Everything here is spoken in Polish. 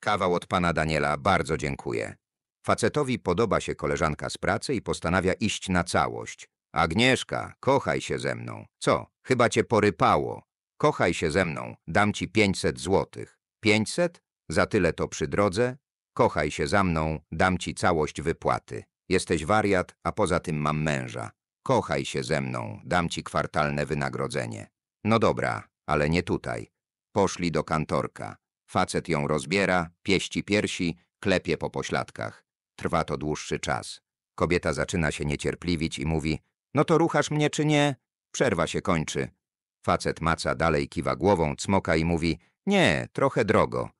Kawał od pana Daniela, bardzo dziękuję. Facetowi podoba się koleżanka z pracy i postanawia iść na całość. Agnieszka, kochaj się ze mną. Co, chyba cię porypało. Kochaj się ze mną, dam ci 500 złotych. 500? Za tyle to przy drodze? Kochaj się za mną, dam ci całość wypłaty. Jesteś wariat, a poza tym mam męża. Kochaj się ze mną, dam ci kwartalne wynagrodzenie. No dobra, ale nie tutaj. Poszli do kantorka. Facet ją rozbiera, pieści piersi, klepie po pośladkach. Trwa to dłuższy czas. Kobieta zaczyna się niecierpliwić i mówi: no to ruchasz mnie czy nie? Przerwa się kończy. Facet maca dalej, kiwa głową, cmoka i mówi: nie, trochę drogo.